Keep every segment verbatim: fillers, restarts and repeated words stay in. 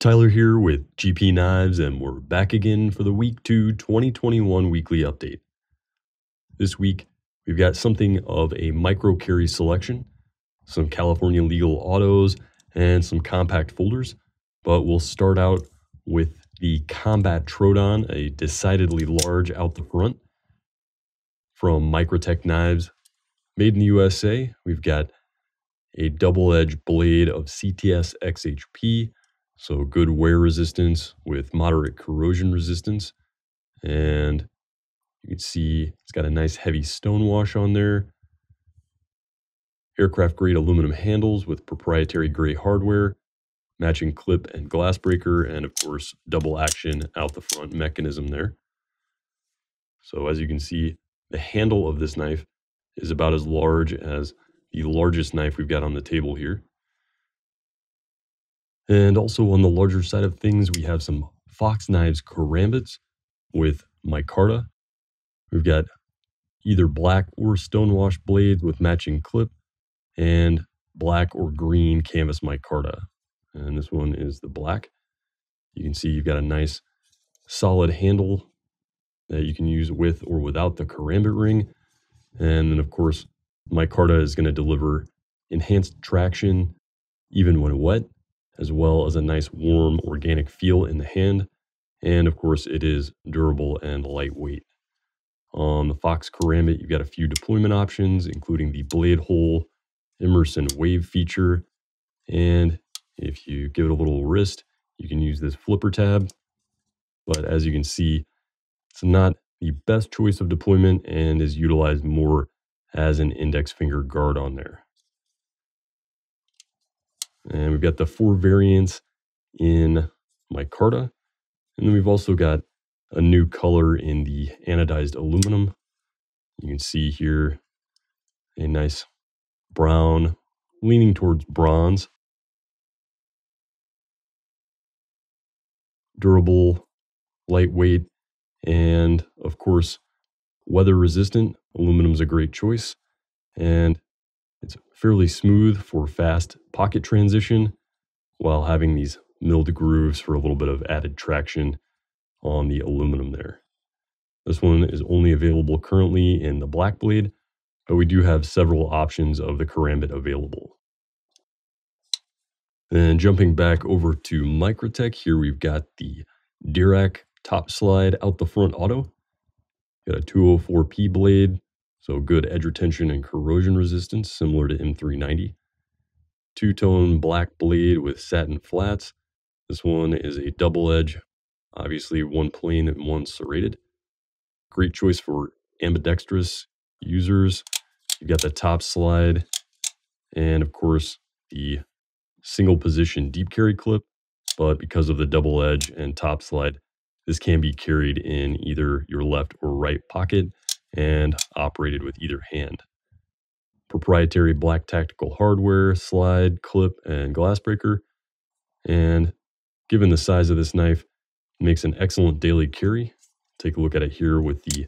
Tyler here with G P Knives, and we're back again for the week two twenty twenty-one weekly update. This week, we've got something of a micro carry selection, some California legal autos, and some compact folders, but we'll start out with the Combat Troodon, a decidedly large out the front from Microtech Knives. Made in the U S A, we've got a double-edged blade of C T S X H P, so good wear resistance with moderate corrosion resistance. And you can see it's got a nice heavy stone wash on there. Aircraft grade aluminum handles with proprietary gray hardware, matching clip and glass breaker, and of course, double action out the front mechanism there. So as you can see, the handle of this knife is about as large as the largest knife we've got on the table here. And also on the larger side of things, we have some Fox Knives Karambits with micarta. We've got either black or stonewash blades with matching clip and black or green canvas micarta. And this one is the black. You can see you've got a nice solid handle that you can use with or without the karambit ring. And then of course, micarta is going to deliver enhanced traction even when wet, as well as a nice warm organic feel in the hand. And of course, it is durable and lightweight. On the Fox Karambit, you've got a few deployment options, including the blade hole, immersion wave feature. And if you give it a little wrist, you can use this flipper tab. But as you can see, it's not the best choice of deployment and is utilized more as an index finger guard on there. And we've got the four variants in micarta. And then we've also got a new color in the anodized aluminum. You can see here a nice brown leaning towards bronze. Durable, lightweight, and of course, weather resistant. Aluminum's a great choice. And it's fairly smooth for fast pocket transition while having these milled grooves for a little bit of added traction on the aluminum there. This one is only available currently in the black blade, but we do have several options of the karambit available. Then jumping back over to Microtech, here we've got the Dirac top slide out the front auto. Got a two oh four P blade. So good edge retention and corrosion resistance, similar to M three ninety. Two-tone black blade with satin flats. This one is a double edge, obviously one plain and one serrated. Great choice for ambidextrous users. You've got the top slide and of course the single position deep carry clip, but because of the double edge and top slide, this can be carried in either your left or right pocket and operated with either hand. Proprietary black tactical hardware, slide, clip, and glass breaker. And given the size of this knife, it makes an excellent daily carry. Take a look at it here with the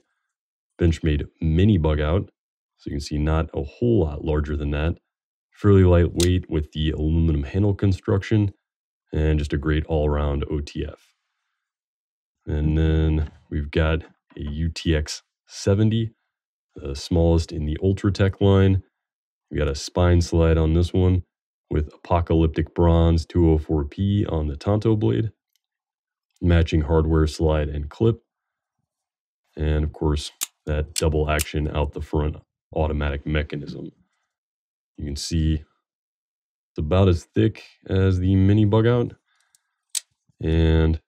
Benchmade mini bug out. So you can see not a whole lot larger than that. Fairly lightweight with the aluminum handle construction and just a great all-around O T F. And then we've got a U T X seventy, the smallest in the Ultratech line. We got a spine slide on this one with Apocalyptic Bronze two oh four P on the Tanto blade, matching hardware slide and clip, and of course that double action out the front automatic mechanism. You can see it's about as thick as the mini bug out and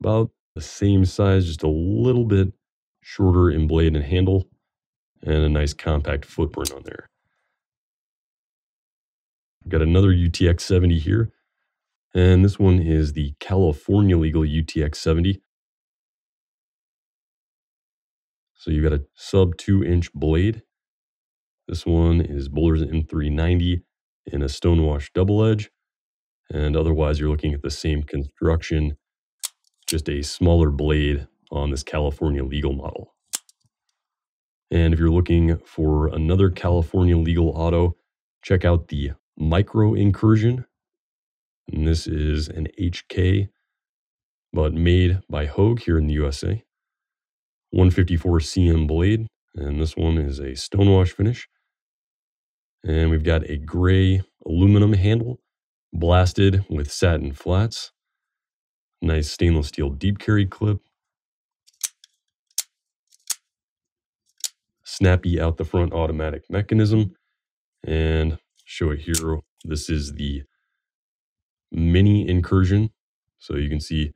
about the same size, just a little bit shorter in blade and handle, and a nice compact footprint on there. We've got another U T X seventy here, and this one is the California legal U T X seventy. So you've got a sub two inch blade. This one is Boulder's M three ninety in a stonewash double edge, and otherwise you're looking at the same construction, just a smaller blade on this California legal model. And if you're looking for another California legal auto, check out the Micro Incursion. And this is an H K, but made by Hogue here in the U S A. one fifty-four C M blade, and this one is a stonewash finish. And we've got a gray aluminum handle, blasted with satin flats. Nice stainless steel deep carry clip. Snappy out the front automatic mechanism. And show it here, this is the mini Incursion. So you can see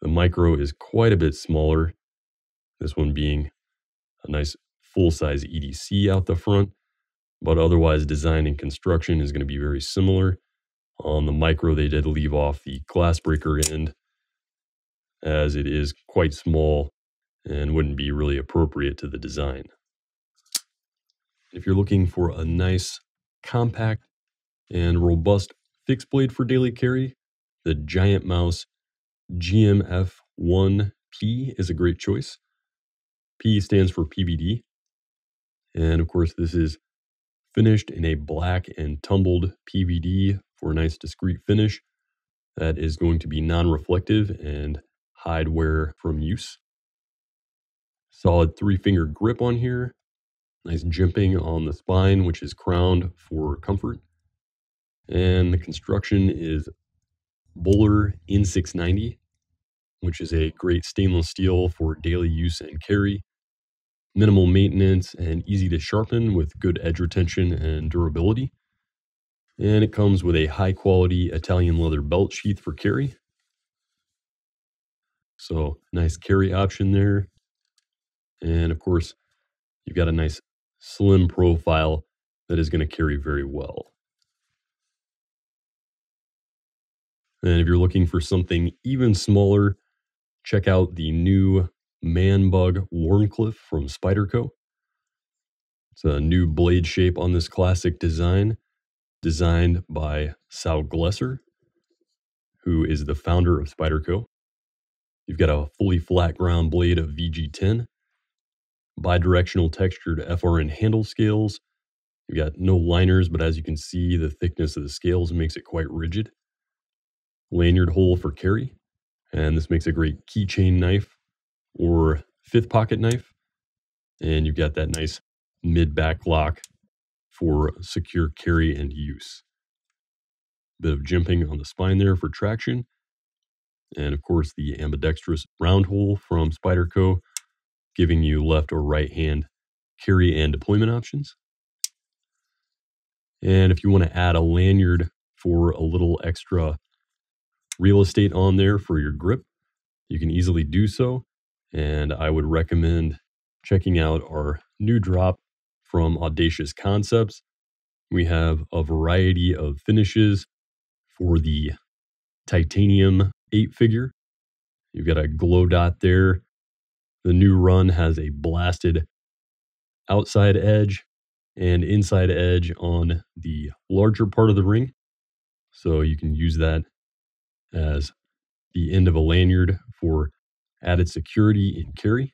the Micro is quite a bit smaller. This one being a nice full-size E D C out the front, but otherwise design and construction is going to be very similar. On the Micro, they did leave off the glass breaker end as it is quite small and wouldn't be really appropriate to the design. If you're looking for a nice, compact, and robust fixed blade for daily carry, the Giant Mouse G M F one P is a great choice. P stands for P V D. And of course, this is finished in a black and tumbled P V D for a nice discreet finish that is going to be non-reflective and hide wear from use. Solid three-finger grip on here. Nice jimping on the spine, which is crowned for comfort. And the construction is Buller N six ninety, which is a great stainless steel for daily use and carry. Minimal maintenance and easy to sharpen with good edge retention and durability. And it comes with a high quality Italian leather belt sheath for carry. So nice carry option there. And of course, you've got a nice slim profile that is going to carry very well. And if you're looking for something even smaller, check out the new Manbug Wharncliffe from Spyderco. It's a new blade shape on this classic design, designed by Sal Glesser, who is the founder of Spyderco. You've got a fully flat ground blade of V G ten, bidirectional textured F R N handle scales. You've got no liners, but as you can see, the thickness of the scales makes it quite rigid. Lanyard hole for carry, and this makes a great keychain knife or fifth pocket knife. And you've got that nice mid-back lock for secure carry and use. Bit of jimping on the spine there for traction. And of course, the ambidextrous round hole from Spyderco, giving you left or right hand carry and deployment options. And if you want to add a lanyard for a little extra real estate on there for your grip, you can easily do so. And I would recommend checking out our new drop from Audacious Concepts. We have a variety of finishes for the titanium eight figure. You've got a glow dot there. The new run has a blasted outside edge and inside edge on the larger part of the ring. So you can use that as the end of a lanyard for added security in carry.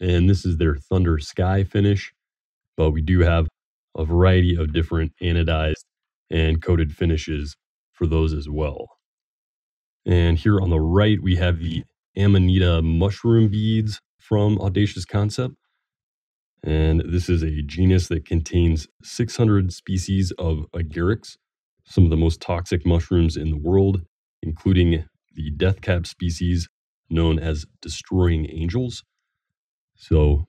And this is their Thunder Sky finish, but we do have a variety of different anodized and coated finishes for those as well. And here on the right, we have the Amanita mushroom beads from Audacious Concept. And this is a genus that contains six hundred species of agarics, some of the most toxic mushrooms in the world, including the death cap species known as destroying angels. So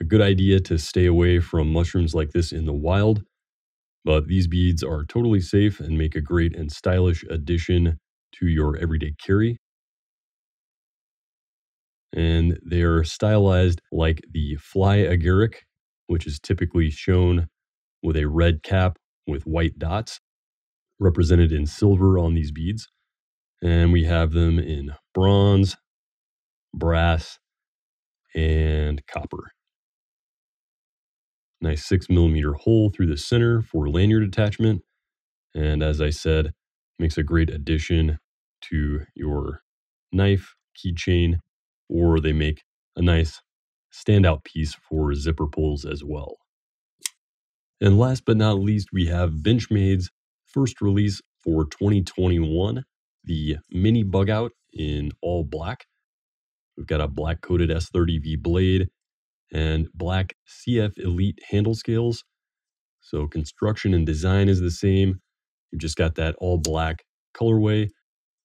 a good idea to stay away from mushrooms like this in the wild, but these beads are totally safe and make a great and stylish addition to your everyday carry. And they are stylized like the fly agaric, which is typically shown with a red cap with white dots, represented in silver on these beads. And we have them in bronze, brass, and copper. Nice six millimeter hole through the center for lanyard attachment. And as I said, makes a great addition to your knife, keychain, or they make a nice standout piece for zipper pulls as well. And last but not least, we have Benchmade's First release for twenty twenty-one, the mini bug out in all black. We've got a black coated S thirty V blade and black C F Elite handle scales. So construction and design is the same. You've just got that all black colorway.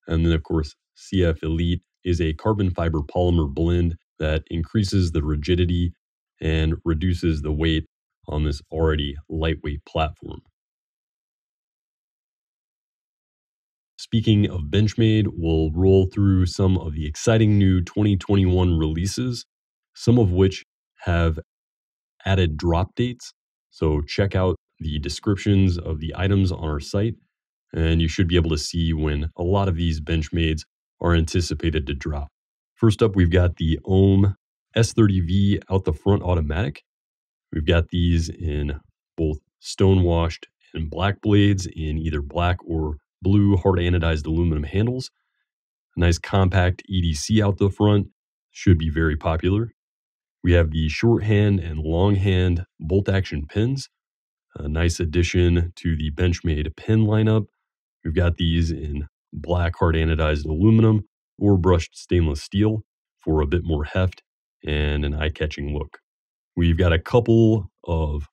And then of course, C F Elite is a carbon fiber polymer blend that increases the rigidity and reduces the weight on this already lightweight platform. Speaking of Benchmade, we'll roll through some of the exciting new twenty twenty-one releases, some of which have added drop dates. So check out the descriptions of the items on our site, and you should be able to see when a lot of these Benchmades are anticipated to drop. First up, we've got the Ohm S thirty V out the front automatic. We've got these in both stonewashed and black blades in either black or blue hard anodized aluminum handles. A nice compact E D C out the front, should be very popular. We have the shorthand and longhand bolt action pins, a nice addition to the Benchmade pin lineup. We've got these in black hard anodized aluminum or brushed stainless steel for a bit more heft and an eye-catching look. We've got a couple of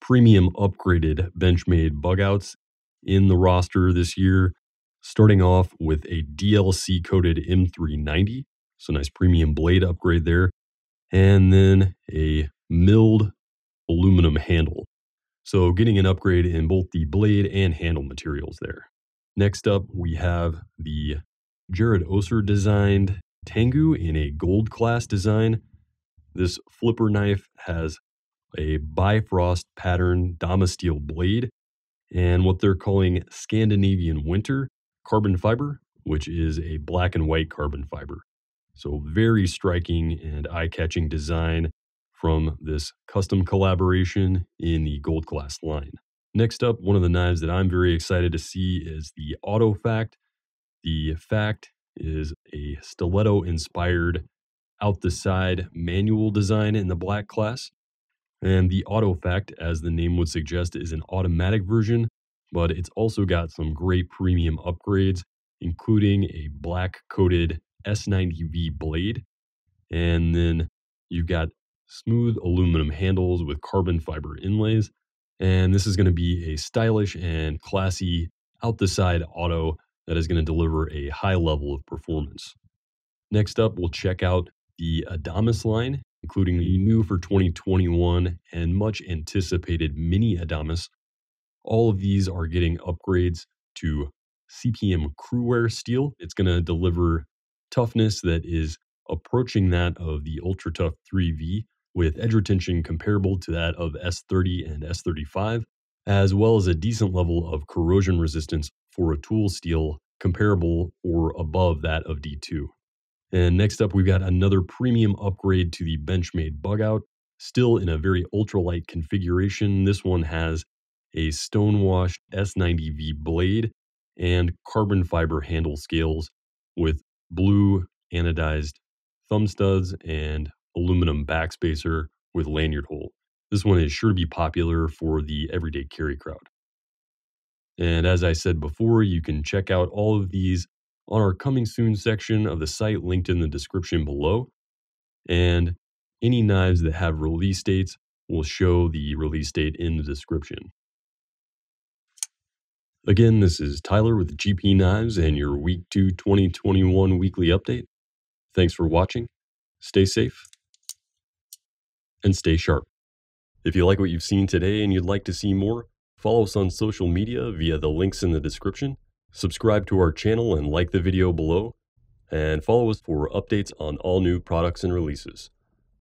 premium upgraded Benchmade bugouts in the roster this year, starting off with a D L C coated M three ninety, so nice premium blade upgrade there, and then a milled aluminum handle. So getting an upgrade in both the blade and handle materials there. Next up, we have the Jared Oser designed Tengu in a gold class design. This flipper knife has a Bifrost pattern Domasteel blade and what they're calling Scandinavian Winter carbon fiber, which is a black and white carbon fiber. So very striking and eye-catching design from this custom collaboration in the gold class line. Next up, one of the knives that I'm very excited to see is the AutoFact. The Fact is a stiletto-inspired out-the-side manual design in the black class. And the AutoFact, as the name would suggest, is an automatic version, but it's also got some great premium upgrades, including a black-coated S ninety V blade. And then you've got smooth aluminum handles with carbon fiber inlays. And this is going to be a stylish and classy out-the-side auto that is going to deliver a high level of performance. Next up, we'll check out the Adamas line, including the new for twenty twenty-one and much anticipated mini Adamas. All of these are getting upgrades to C P M Crewware steel. It's going to deliver toughness that is approaching that of the Ultra Tough three V, with edge retention comparable to that of S thirty and S thirty-five, as well as a decent level of corrosion resistance for a tool steel comparable or above that of D two. And next up, we've got another premium upgrade to the Benchmade Bugout, still in a very ultralight configuration. This one has a stonewashed S ninety V blade and carbon fiber handle scales with blue anodized thumb studs and aluminum backspacer with lanyard hole. This one is sure to be popular for the everyday carry crowd. And as I said before, you can check out all of these on our coming soon section of the site linked in the description below. And any knives that have release dates will show the release date in the description. Again, this is Tyler with G P Knives and your week two twenty twenty-one weekly update. Thanks for watching. Stay safe and stay sharp. If you like what you've seen today and you'd like to see more, follow us on social media via the links in the description, subscribe to our channel and like the video below, and follow us for updates on all new products and releases.